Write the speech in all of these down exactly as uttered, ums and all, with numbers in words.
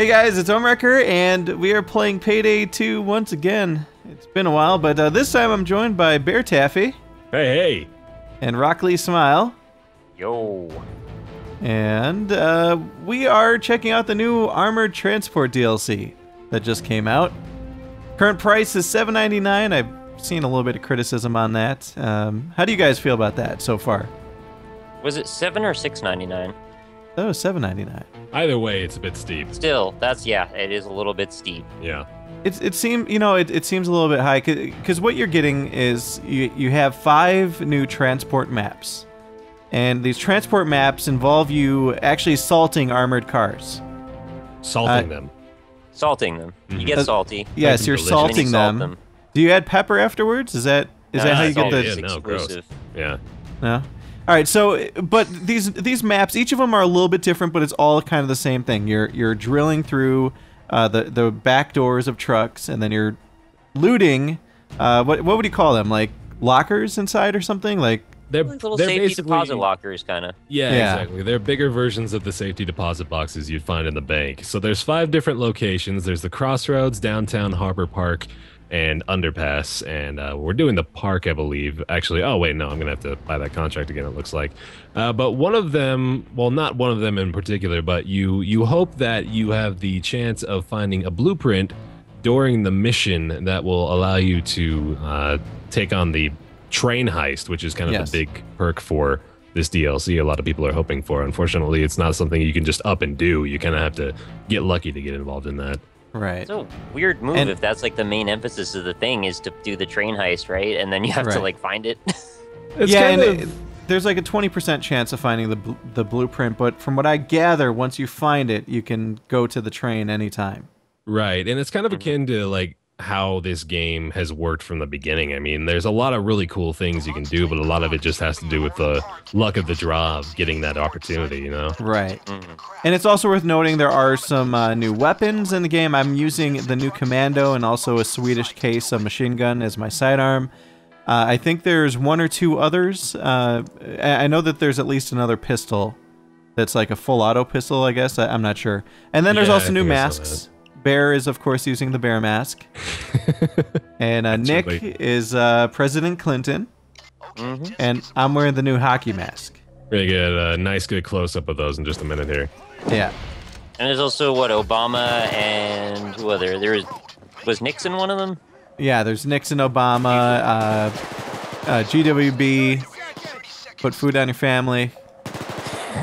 Hey guys, it's Ohmwrecker, and we are playing Payday two once again. It's been a while, but uh, this time I'm joined by Bear Taffy. Hey, hey. And Rock Lee Smile. Yo. And uh, we are checking out the new Armored Transport D L C that just came out. Current price is seven ninety-nine. I've seen a little bit of criticism on that. Um, how do you guys feel about that so far? Was it seven or six ninety-nine? That was seven ninety-nine. Either way, it's a bit steep. Still, that's yeah, it is a little bit steep. Yeah. It it seems you know it, it seems a little bit high because what you're getting is you you have five new transport maps, and these transport maps involve you actually salting armored cars. Salting uh, them. Salting them. Mm-hmm. You get salty. Uh, yes, you're salting you them. them. Do you add pepper afterwards? Is that is no, that no, how you get the yeah, no, exclusive? Yeah. No. All right, so but these these maps, each of them are a little bit different, but it's all kind of the same thing. You're you're drilling through uh, the the back doors of trucks, and then you're looting. Uh, what what would you call them? Like lockers inside or something? Like they're little they're safety deposit lockers, kind of. Yeah, yeah, exactly. They're bigger versions of the safety deposit boxes you'd find in the bank. So there's five different locations. There's the Crossroads, downtown Harbor Park, and Underpass, and uh, we're doing the park, I believe. Actually, oh wait, no, I'm gonna have to buy that contract again, it looks like. Uh, but one of them, well, not one of them in particular, but you you hope that you have the chance of finding a blueprint during the mission that will allow you to uh, take on the train heist, which is kind of yes. the big perk for this D L C. A lot of people are hoping for. Unfortunately, it's not something you can just up and do. You kind of have to get lucky to get involved in that. Right. It's a weird move and, if that's like the main emphasis of the thing is to do the train heist, right? And then you have right. to like find it. It's yeah, kind and of... it, there's like a twenty percent chance of finding the bl the blueprint, but from what I gather, once you find it, you can go to the train anytime. Right, and it's kind of mm-hmm. akin to like how this game has worked from the beginning. I mean, there's a lot of really cool things you can do, but a lot of it just has to do with the luck of the draw of getting that opportunity, you know? Right. Mm-hmm. And it's also worth noting there are some uh, new weapons in the game. I'm using the new commando and also a Swedish case of machine gun as my sidearm. Uh, I think there's one or two others. Uh, I know that there's at least another pistol that's like a full auto pistol, I guess. I I'm not sure. And then there's yeah, also new masks. Bear is, of course, using the bear mask. And uh, Nick is uh, President Clinton. Mm-hmm. And I'm wearing the new hockey mask. We're going to get a nice, good close-up of those in just a minute here. Yeah. And there's also, what, Obama and who other? There was, was Nixon one of them? Yeah, there's Nixon, Obama, uh, uh, G W B, put food on your family.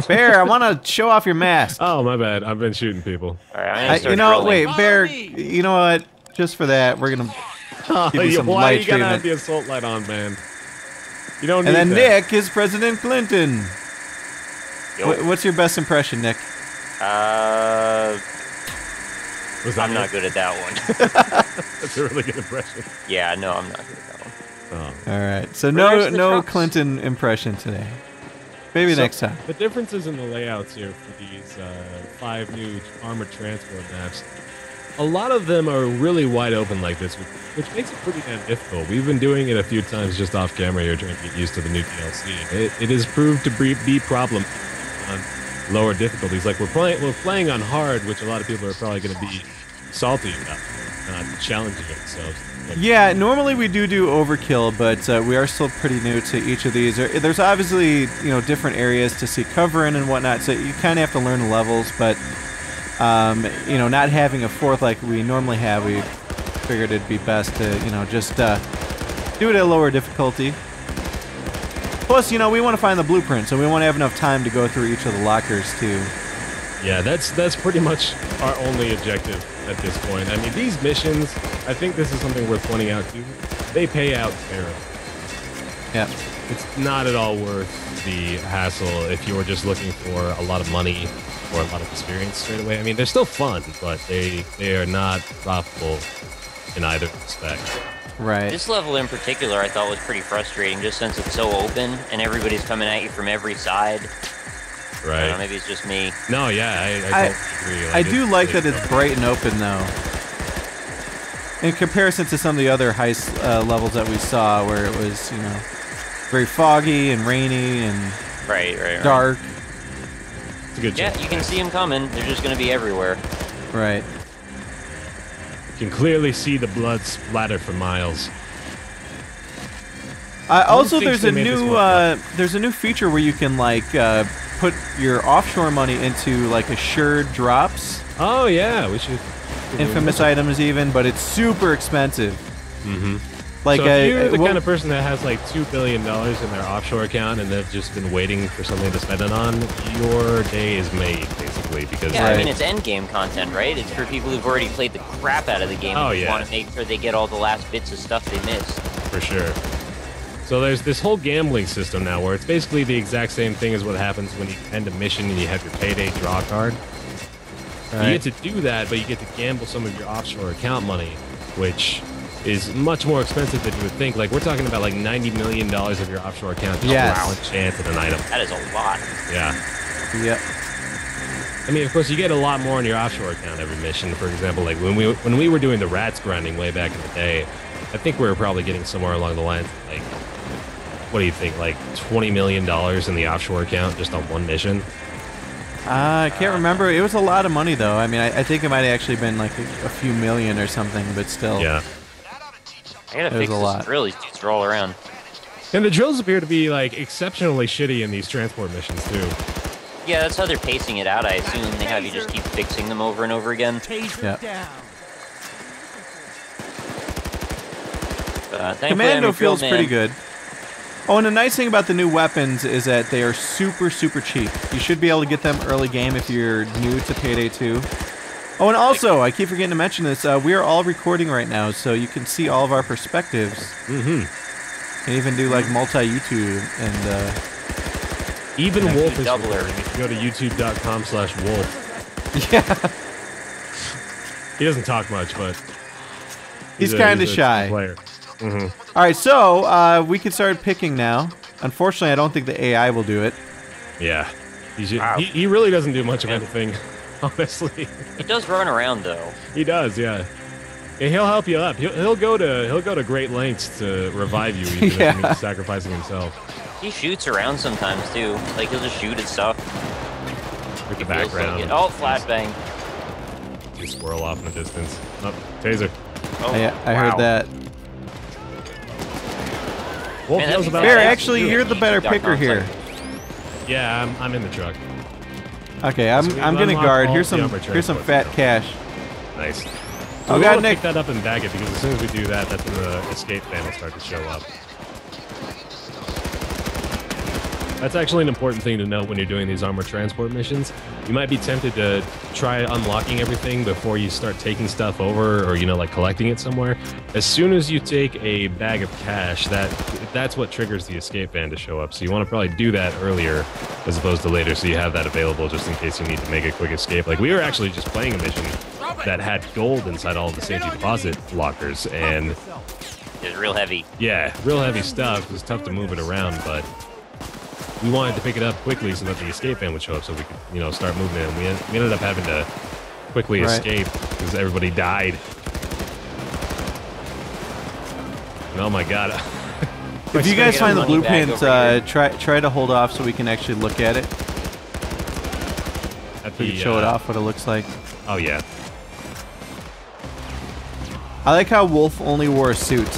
Bear, I want to show off your mask. Oh, my bad. I've been shooting people. All right, I, you know, rolling. wait, Bear, you know what? Just for that, we're going to oh, give you some why light you gotta treatment. have the assault light on, man? You don't need that. And then that. Nick is President Clinton. Yo. What's your best impression, Nick? Uh, Was that I'm not good at that one. That's a really good impression. Yeah, no, I'm not good at that one. Oh. All right, so Where's no, no Clinton impression today. Maybe so, next time. The differences in the layouts here for these uh, five new armored transport maps, a lot of them are really wide open like this, which, which makes it pretty damn difficult. We've been doing it a few times just off camera here trying to get used to the new D L C. It, it has proved to be, be problem on lower difficulties. Like we're playing, we're playing on hard, which a lot of people are probably going to be salty about, not challenging themselves. Yeah, normally we do do overkill, but uh, we are still pretty new to each of these. There's obviously, you know, different areas to see cover in and whatnot, so you kind of have to learn the levels, but, um, you know, not having a fourth like we normally have, we figured it'd be best to, you know, just uh, do it at a lower difficulty. Plus, you know, we want to find the blueprint, so we want to have enough time to go through each of the lockers, too. Yeah, that's that's pretty much our only objective at this point. I mean, these missions, I think this is something worth pointing out too. They pay out terribly. Yeah. It's not at all worth the hassle if you're just looking for a lot of money or a lot of experience straight away. I mean, they're still fun, but they, they are not profitable in either respect. Right. This level in particular I thought was pretty frustrating just since it's so open and everybody's coming at you from every side. Right. I don't know, maybe it's just me. No, yeah, I, I, I agree. Like, I do like that it's bright and open, though. In comparison to some of the other heist uh, levels that we saw, where it was, you know, very foggy and rainy and right, right, right. dark. It's a good job. Yeah, you can see them coming. They're just going to be everywhere. Right. You can clearly see the blood splatter for miles. Uh, also, there's a new uh, there's a new feature where you can like uh, put your offshore money into like assured drops. Oh yeah, we should. Infamous items even, but it's super expensive. Mm-hmm. Like, so if I, you're the well, kind of person that has like two billion dollars in their offshore account and they've just been waiting for something to spend it on, your day is made basically because yeah, right. I mean it's end game content, right? It's for people who've already played the crap out of the game oh, and yeah. want to make sure they get all the last bits of stuff they missed. For sure. So there's this whole gambling system now where it's basically the exact same thing as what happens when you end a mission and you have your Payday draw card. Right. You get to do that, but you get to gamble some of your offshore account money, which is much more expensive than you would think. Like, we're talking about like ninety million dollars of your offshore account just yes. allowing chance at an item. That is a lot. Yeah. Yep. I mean, of course, you get a lot more in your offshore account every mission. For example, like when we when we were doing the rats grinding way back in the day, I think we were probably getting somewhere along the lines of like, what do you think, like twenty million dollars in the offshore account just on one mission? Uh, I can't remember. It was a lot of money, though. I mean, I, I think it might have actually been like a, a few million or something, but still. Yeah. I gotta fix this drill. These dudes roll around. And the drills appear to be like exceptionally shitty in these transport missions, too. Yeah, that's how they're pacing it out, I assume. They have you just keep fixing them over and over again. Yeah. Uh, Commando feels pretty good. Oh, and the nice thing about the new weapons is that they are super, super cheap. You should be able to get them early game if you're new to Payday two. Oh, and also, I keep forgetting to mention this, uh, we are all recording right now, so you can see all of our perspectives. Mm-hmm. You can even do, like, multi-YouTube and, uh... Even and Wolf is recording. If you go to youtube.com slash Wolf. Yeah. He doesn't talk much, but... He's, he's kind of shy. Player. Mm-hmm. All right, so uh, we can start picking now. Unfortunately, I don't think the A I will do it. Yeah, he's, wow. he, he really doesn't do much of anything, honestly. He does run around though. He does, yeah. And he'll help you up. He'll, he'll go to he'll go to great lengths to revive you, even yeah. if he's sacrificing himself. He shoots around sometimes too. Like he'll just shoot at stuff. With the background. Like oh, flashbang! You swirl off in the distance. Oh, taser. Oh, I, I wow. heard that. Wolf Man, about Bear, actually, you're the better picker here. Yeah, I'm, I'm in the truck. Okay, I'm so I'm gonna guard. Here's some here's some fat now. cash. Nice. So oh, we got Nick. Pick that up and bag it because as soon as we do that, that's when the escape plan will start to show up. That's actually an important thing to know when you're doing these armored transport missions. You might be tempted to try unlocking everything before you start taking stuff over or, you know, like collecting it somewhere. As soon as you take a bag of cash, that that's what triggers the escape van to show up. So you want to probably do that earlier as opposed to later so you have that available just in case you need to make a quick escape. Like, we were actually just playing a mission that had gold inside all the safety deposit lockers, and... It was real heavy. Yeah, real heavy stuff. It was tough to move it around, but... We wanted to pick it up quickly so that the escape van would show up so we could, you know, start moving in. We, we ended up having to quickly right. escape because everybody died. And oh my god. If you guys find the blueprint, uh, try try to hold off so we can actually look at it. At the, we can show uh, it off what it looks like. Oh yeah. I like how Wolf only wore a suit.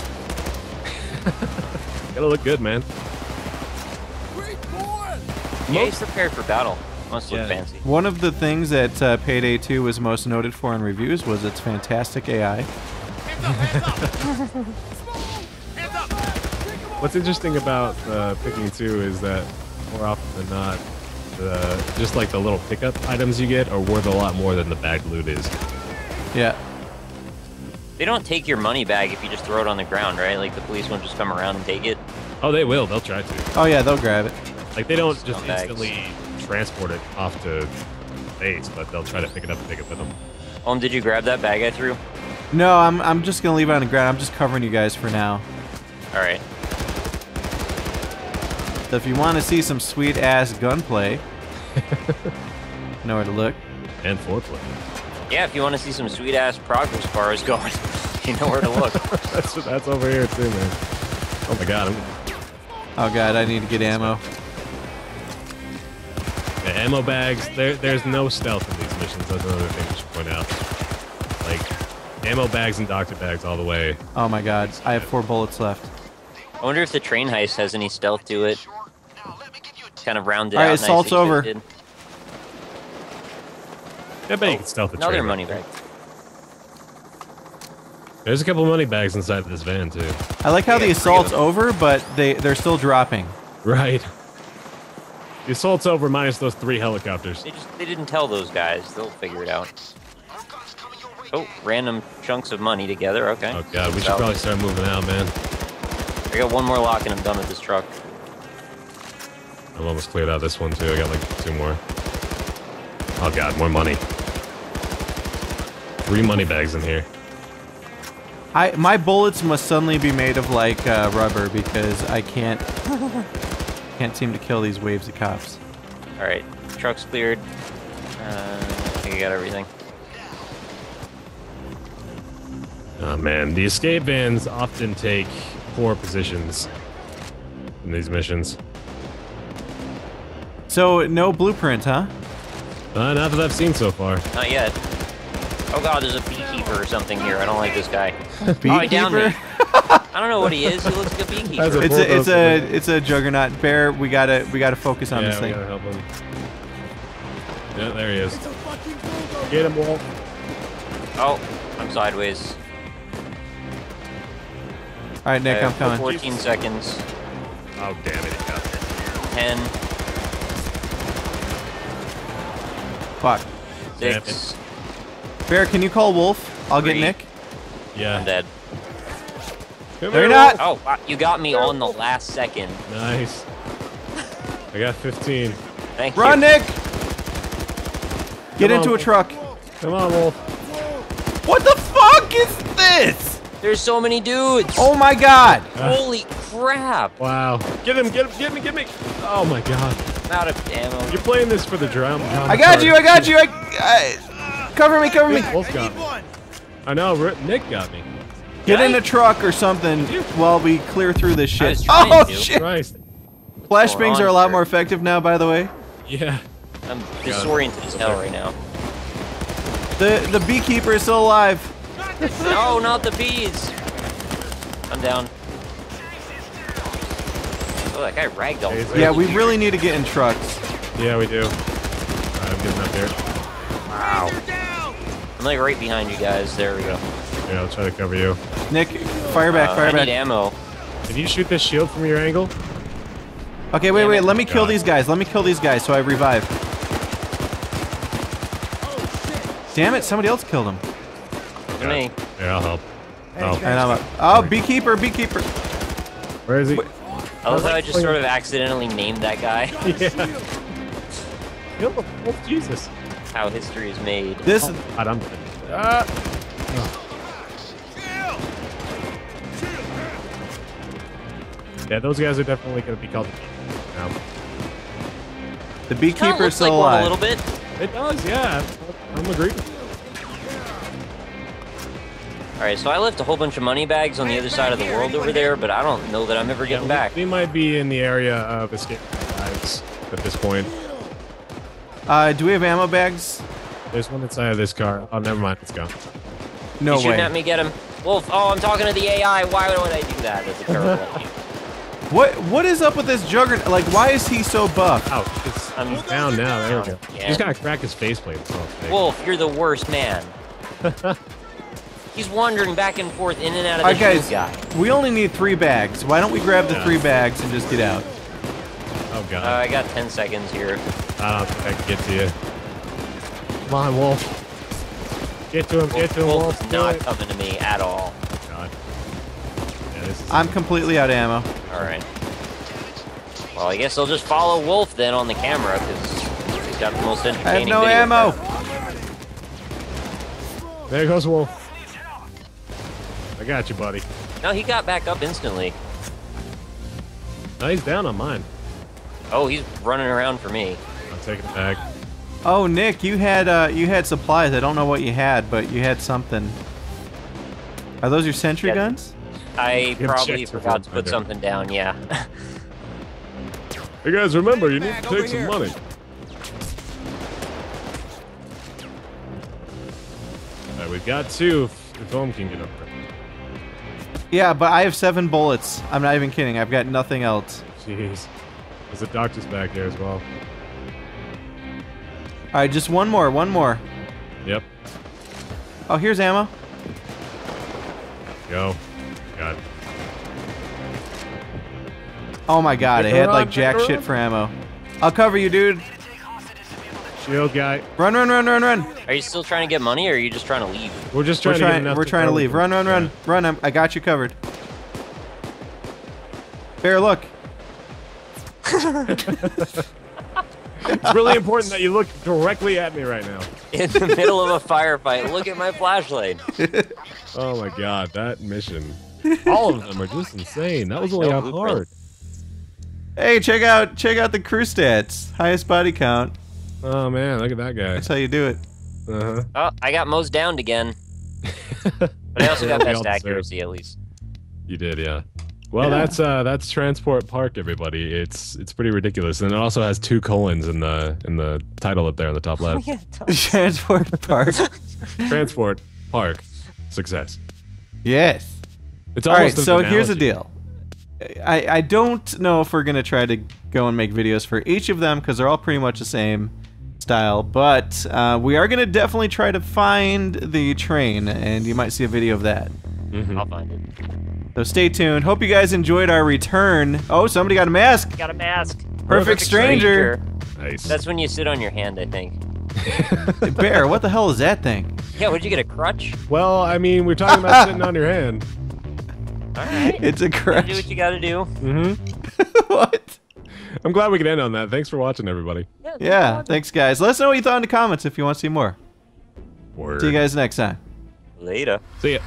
Gotta look good, man. Yeah, he's prepared for battle. Must look yeah. fancy. One of the things that uh, Payday two was most noted for in reviews was its fantastic A I. Hands up, hands up. Hands up. What's interesting about uh, picking two is that more often than not, the, just like the little pickup items you get are worth a lot more than the bag loot is. Yeah. They don't take your money bag if you just throw it on the ground, right? Like the police won't just come around and take it. Oh, they will. They'll try to. Oh yeah, they'll grab it. Like, they don't just instantly transport it off to base, but they'll try to pick it up and take it with them. Um, did you grab that bag I threw? No, I'm, I'm just going to leave it on the ground. I'm just covering you guys for now. All right. So if you want to see some sweet-ass gunplay, know where to look. And foreplay. Yeah, if you want to see some sweet-ass progress bars going, you know where to look. that's, that's over here, too, man. Oh, my God. I'm... Oh, God, I need to get ammo. Ammo bags, there, there's no stealth in these missions munitions. That's another thing I should point out. Like, ammo bags and doctor bags all the way. Oh my god, I have four bullets left. I wonder if the train heist has any stealth to it. Kind of rounded out. All right, assault's over. I bet you can stealth the train. Another money bag. There's a couple of money bags inside this van, too. I like how yeah, the assault's over, but they, they're still dropping. Right. The assault's over minus those three helicopters. They, just, they didn't tell those guys. They'll figure it out. Oh, random chunks of money together. Okay. Oh, God. We should probably start moving out, man. I got one more lock, and I'm done with this truck. I'm almost cleared out of this one, too. I got, like, two more. Oh, God. More money. Three money bags in here. I, my bullets must suddenly be made of, like, uh, rubber, because I can't can't seem to kill these waves of cops. Alright, truck's cleared. Uh, I think I got everything. Oh, man. The escape vans often take poor positions in these missions. So, no blueprint, huh? Uh, not that I've seen so far. Not yet. Oh god, there's a beekeeper or something here. I don't like this guy. Beekeeper? Oh, I downed him. I don't know what he is. He looks like a beekeeper. A it's a it's a it's a juggernaut bear. We gotta we gotta focus on yeah, this thing. Yeah, we gotta help him. Yeah, there he is. Get him, Wolf. Oh, I'm sideways. All right, Nick, okay, I'm coming. fourteen seconds. Oh damn it! Got it. Ten. Fuck. Six. Bear, can you call Wolf? I'll Three. get Nick. Yeah. I'm dead. Come They're here, not! Oh, wow, you got me on the last second. Nice. I got fifteen. Thank Run, you. Run, Nick! Get Come into on, a truck. Wolf. Come on, Wolf. What the fuck is this? There's so many dudes. Oh my god. Uh, Holy crap. Wow. Get him, get him, get me, get me. Oh my god. I'm out of ammo. You're playing this for the drum. I got part. you, I got you. I. I Cover me, cover me. Wolf got me. I know, Nick got me. Get in a truck or something while we clear through this shit. Oh, shit. Flashbangs are a lot more effective now, by the way. Yeah. I'm disoriented as hell right now. The the beekeeper is still alive. No, not the bees. I'm down. Oh, that guy ragdolled. Yeah, we really need to get in trucks. Yeah, we do. I'm getting up here. Wow. I'm like right behind you guys. There we go. Yeah, I'll try to cover you. Nick, fire back, uh, fire I back. I need ammo. Can you shoot this shield from your angle? Okay, wait, Damn wait. It. Let me God. kill these guys. Let me kill these guys so I revive. Oh, shit. Damn it, somebody else killed him. Yeah. Me. Yeah, I'll help. Oh, hey, and I'm a, oh beekeeper, beekeeper. Where is he? I love how I just sort of accidentally named that guy. Yeah. Yo, oh, Jesus. How history is made. This is... Oh, God, I'm... Uh, oh. Yeah, those guys are definitely going to be called the beekeeper now. The beekeeper's still alive. It looks like one a little bit. It does, yeah. I'm agreeing with you. Alright, so I left a whole bunch of money bags on the other side of the world over there, but I don't know that I'm ever getting yeah, back. We might be in the area of escape lives at this point. Uh, do we have ammo bags? There's one inside of this car. Oh, never mind. It's gone. No He's way. Shooting at me, get him. Wolf, oh, I'm talking to the A I. Why would I do that? That's a terrible idea. What, what is up with this juggernaut? Like, why is he so buff? Oh, it's, I'm He's down now. There we go. Yeah. He's got to crack his faceplate. Wolf, you're the worst man. He's wandering back and forth in and out of the right, guys, guy. We only need three bags. Why don't we grab the yeah. three bags and just get out? Oh, God. Uh, I got ten seconds here. I don't think I can get to you. Come on, Wolf. Get to him, get to him, Wolf. Wolf's not coming to me at all. God. Yeah, this is I'm completely out of ammo. Alright. Well, I guess I'll just follow Wolf then on the camera, because he's got the most entertaining I have no ammo! Part. There goes Wolf. I got you, buddy. No, he got back up instantly. No, he's down on mine. Oh, he's running around for me. Taking it back. Oh, Nick, you had uh, you had supplies. I don't know what you had, but you had something. Are those your sentry yeah. guns? I you probably forgot to put under. something down. Yeah. Hey guys, remember you need to take some here. money. Alright, we've got two if, if Ohm can get up there. Yeah, but I have seven bullets. I'm not even kidding. I've got nothing else. Jeez. There's a doctor's back there as well. Alright, just one more, one more. Yep. Oh, here's ammo. Go. Got it. Oh my god, it had like jack shit for ammo. I'll cover you, dude. Shield guy. Run, run, run, run, run. Are you still trying to get money or are you just trying to leave? We're just trying we're to trying, get enough We're to trying to leave. Run, run, run. Yeah. Run, I'm, I got you covered. Bear, look. It's really important that you look directly at me right now. In the middle of a firefight, look at my flashlight. Oh my god, that mission. All of them are just insane. That was only how hard. Hey, check out check out the crew stats. Highest body count. Oh man, look at that guy. That's how you do it. Uh-huh. Oh, I got Mo's downed again. But I also got best accuracy at least. You did, yeah. Well, yeah. that's uh, that's Transport Park, everybody. It's it's pretty ridiculous, and it also has two colons in the in the title up there on the top left. Oh, yeah, Transport Park. Transport Park, success. Yes. It's all right. So here's the deal. I I don't know if we're gonna try to go and make videos for each of them because they're all pretty much the same style, but uh, we are gonna definitely try to find the train, and you might see a video of that. Mm-hmm. I'll find it. So stay tuned. Hope you guys enjoyed our return. Oh, somebody got a mask. Got a mask. Perfect, Perfect stranger. stranger. Nice. That's when you sit on your hand, I think. Bear, what the hell is that thing? Yeah, would you get a crutch? Well, I mean, we're talking about sitting on your hand. All right. It's a crutch. You do what you gotta do. Mm-hmm. What? I'm glad we could end on that. Thanks for watching, everybody. Yeah, yeah awesome. Thanks, guys. Let us know what you thought in the comments if you want to see more. Word. See you guys next time. Later. See ya.